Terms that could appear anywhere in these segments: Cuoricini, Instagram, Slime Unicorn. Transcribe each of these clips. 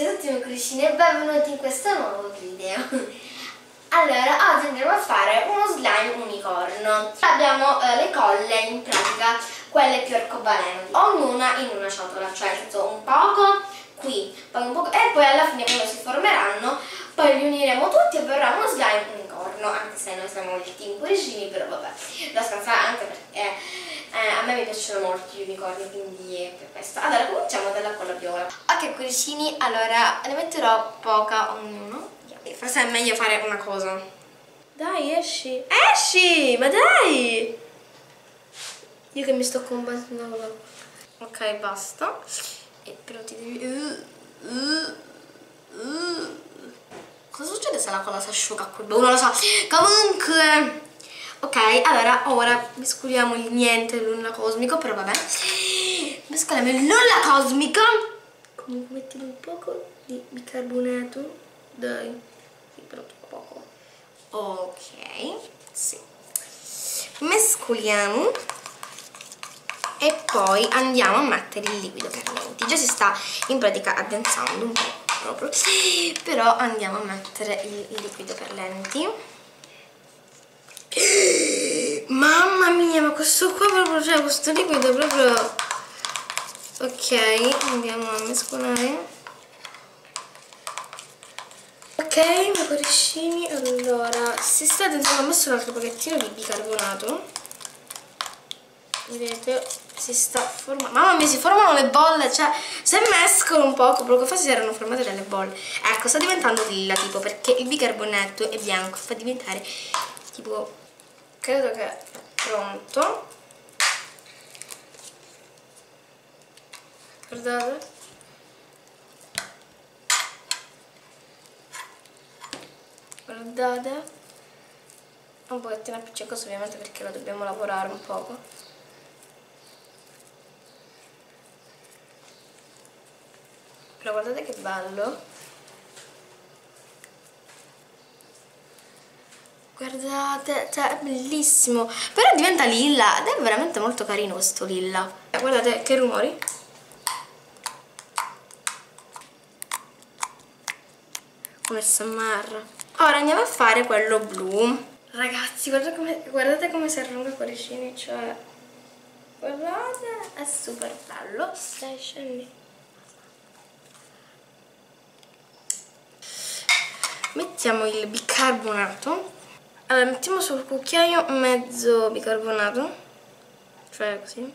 Ciao a tutti microscini e benvenuti in questo nuovo video. Allora, oggi andremo a fare uno slime unicorno. Abbiamo le colle, in pratica quelle più arcobaleno, ognuna in una ciotola, cioè un poco qui, poi un poco, e poi alla fine quando si formeranno poi li uniremo tutti e verrà uno slime unicorno, anche se noi siamo il team cuoricini, però vabbè, lo scansavo anche perché a me mi piacciono molto gli unicorni, quindi per questo. Allora, cominciamo dalla colla viola. Ok, cuoricini, allora ne metterò poca ognuno. Forse è meglio fare una cosa. Dai, esci. Esci, ma dai! Io che mi sto combattendo. Ok, basta. E però ti devi... Cosa succede se la colla si asciuga qui? Uno lo sa. Comunque... Ok, allora ora mescoliamo il niente nulla cosmico, però vabbè. Mescoliamo il nulla cosmico. Comunque mettiamo un poco di bicarbonato. Dai. Sì, però poco. Ok, sì. Mescoliamo. E poi andiamo a mettere il liquido candente. Già si sta in pratica addensando un po' proprio. Però andiamo a mettere il liquido candente. Mamma mia, ma questo qua proprio, cioè questo liquido proprio. Ok, andiamo a mescolare. Ok, ma cuoricini, allora si sta addensando, ho messo un altro pochettino di bicarbonato, vedete, si sta formando. Mamma mia, si formano le bolle, cioè se mescolo un poco, poco fa si erano formate delle bolle. Ecco, sta diventando lilla tipo, perché il bicarbonato è bianco, fa diventare tipo, credo che è pronto. Guardate, guardate, un pochettino appiccicoso ovviamente perché lo dobbiamo lavorare un poco. Però guardate che bello. Guardate, cioè è bellissimo, però diventa lilla ed è veramente molto carino questo lilla. Guardate che rumori. Un SMR. Ora andiamo a fare quello blu. Ragazzi, guardate come si arrunga i cuoricini, cioè guardate, è super bello. Dai, scendi. Mettiamo il bicarbonato. Allora, mettiamo sul cucchiaio mezzo bicarbonato, cioè così,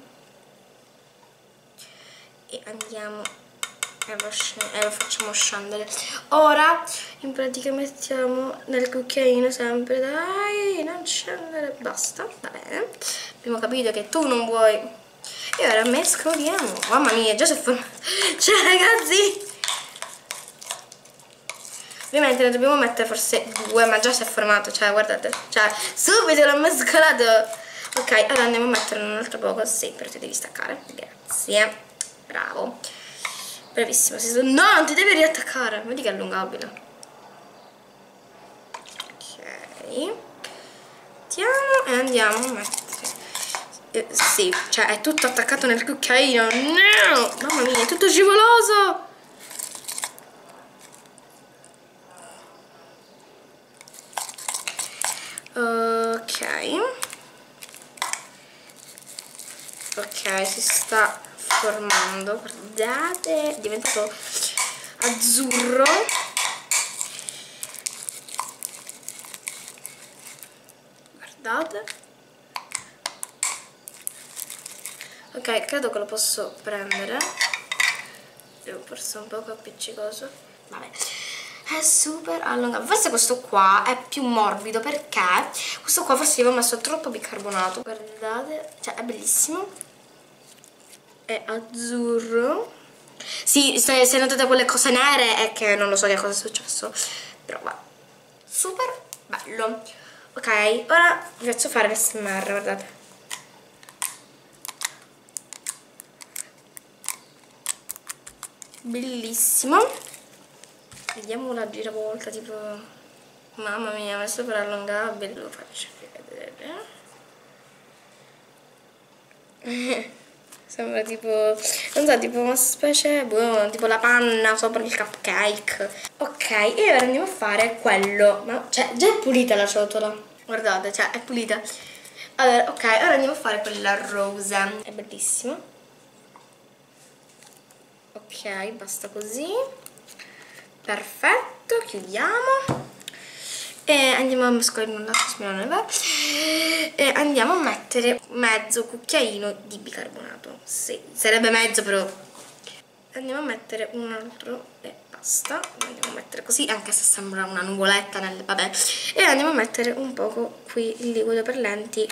e andiamo e lo facciamo scendere. Ora, in pratica mettiamo nel cucchiaino sempre, dai, non scendere, basta, va bene. Abbiamo capito che tu non vuoi. E ora mescoliamo, mamma mia, già si è formata. Cioè, ragazzi! Ovviamente ne dobbiamo mettere forse due, ma già si è formato, cioè guardate, cioè subito l'ho mescolato. Ok, allora andiamo a mettere un altro poco, sì, però ti devi staccare, grazie, bravo, bravissimo, no, non ti devi riattaccare, vedi che è allungabile. Ok, mettiamo e andiamo a mettere, sì, cioè è tutto attaccato nel cucchiaino, no, mamma mia, è tutto scivoloso. Ok, si sta formando, guardate, è diventato azzurro. Guardate. Ok, credo che lo posso prendere. Devo forse un poco appiccicoso. Vabbè. È super allungato. Forse questo qua è più morbido perché questo qua forse io ho messo troppo bicarbonato. Guardate, cioè è bellissimo. È azzurro. Sì, se notate quelle cose nere è che non lo so che cosa è successo. Però va. Super bello. Ok, ora vi faccio fare l'SMR, guardate. Bellissimo. Vediamo la giravolta, tipo, mamma mia, ma è super allungabile, lo faccio vedere. Sembra tipo, non so, tipo una specie, boh, tipo la panna sopra il cupcake. Ok, e ora andiamo a fare quello. Ma cioè, già è pulita la ciotola. Guardate, cioè, è pulita. Allora, ok, ora andiamo a fare quella rosa. È bellissima. Ok, basta così. Perfetto, chiudiamo. E andiamo a mescolare in un lato, e andiamo a mettere mezzo cucchiaino di bicarbonato. Sì, sarebbe mezzo però. Andiamo a mettere un altro e basta. Andiamo a mettere così, anche se sembra una nuvoletta nel, vabbè. E andiamo a mettere un poco qui il liquido per lenti.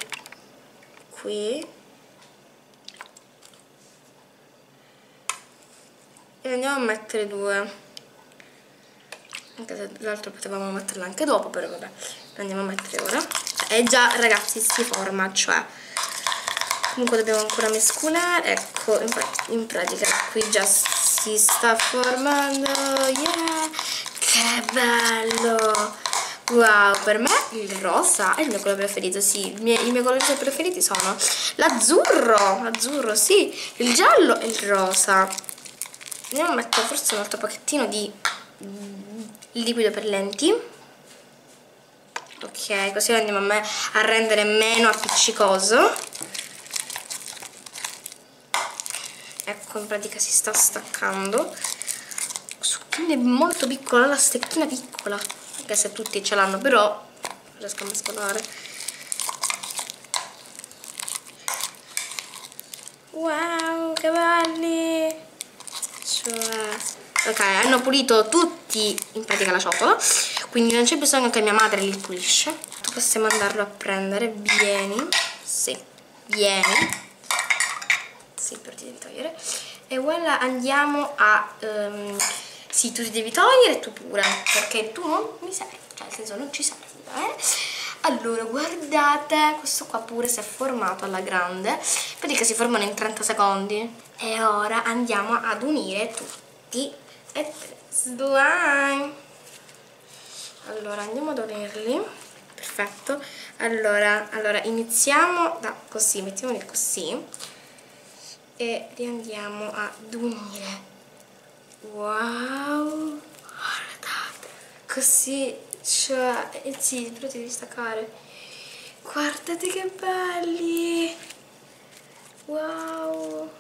Qui. E andiamo a mettere due. Anche se l'altro potevamo metterla anche dopo, però vabbè, lo andiamo a mettere ora. Cioè, e già ragazzi si forma, cioè comunque dobbiamo ancora mescolare. Ecco, in pratica qui già si sta formando. Yeah, che bello. Wow, per me il rosa è il mio colore preferito. Sì, i miei colori preferiti sono l'azzurro, l'azzurro sì, il giallo e il rosa. Andiamo a mettere forse un altro pacchettino di liquido per lenti. Ok, così lo andiamo a rendere meno appiccicoso. Ecco, in pratica si sta staccando. Quindi è molto piccola, la stecchina piccola, anche se tutti ce l'hanno, però riesco a mescolare. Wow, che belli. Cioè, ok, hanno pulito tutti in pratica la ciotola, quindi non c'è bisogno che mia madre li pulisce. Possiamo andarlo a prendere, vieni, sì, vieni, sì, per ti devi togliere. E voilà, andiamo a, sì, tu ti devi togliere e tu pure, perché tu non mi servi, cioè nel senso non ci servi, eh? Allora, guardate, questo qua pure si è formato alla grande, perché si formano in 30 secondi. E ora andiamo ad unire tutti. E slime. Allora andiamo ad unirli. Perfetto. Allora iniziamo da così, mettiamoli così e li andiamo ad unire. Wow, guardate, così, cioè, sì, però ti devi staccare. Guardate che belli. Wow,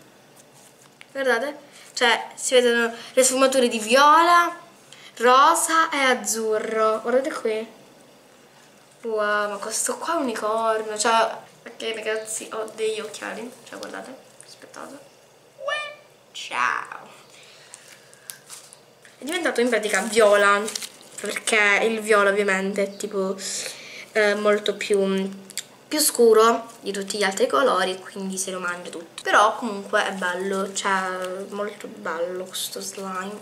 guardate, cioè si vedono le sfumature di viola, rosa e azzurro. Guardate qui. Wow, ma questo qua è un unicorno. Cioè, ok ragazzi, ho degli occhiali. Cioè, guardate, aspettate. Ciao. È diventato in pratica viola, perché il viola ovviamente è tipo molto più scuro di tutti gli altri colori, quindi se lo mangia tutto. Però comunque è bello, cioè molto bello questo slime.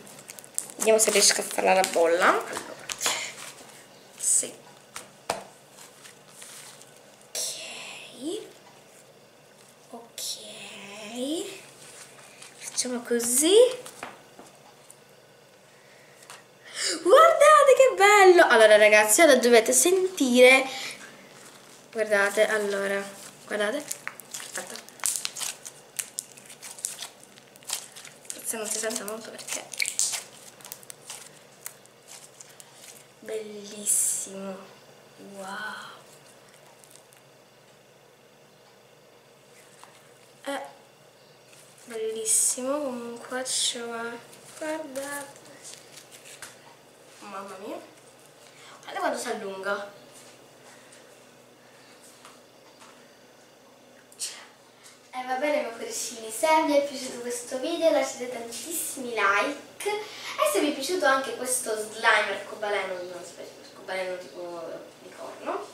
Vediamo se riesco a farla la bolla. Allora, sì, ok, facciamo così. Guardate che bello. Allora ragazzi, ora dovete sentire. Guardate, allora, guardate, aspetta, forse non si sente molto perché bellissimo. Wow, è bellissimo comunque, cioè, guardate, mamma mia, guardate quando si allunga. Va bene miei cuoricini, se vi è piaciuto questo video lasciate tantissimi like, e se vi è piaciuto anche questo slime arcobaleno, non specie arcobaleno tipo unicorno,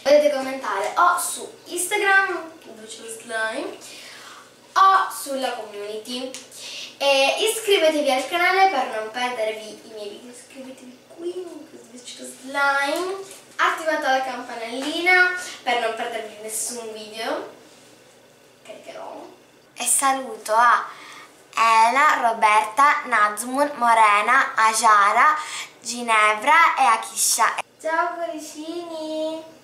potete commentare o su Instagram slime o sulla community, e iscrivetevi al canale per non perdervi i miei video. Iscrivetevi qui in questo slime, attivate la campanellina per non perdervi nessun video. E saluto a Ela, Roberta, Nazmun, Morena, Ajara, Ginevra e Akisha. Ciao cuoricini!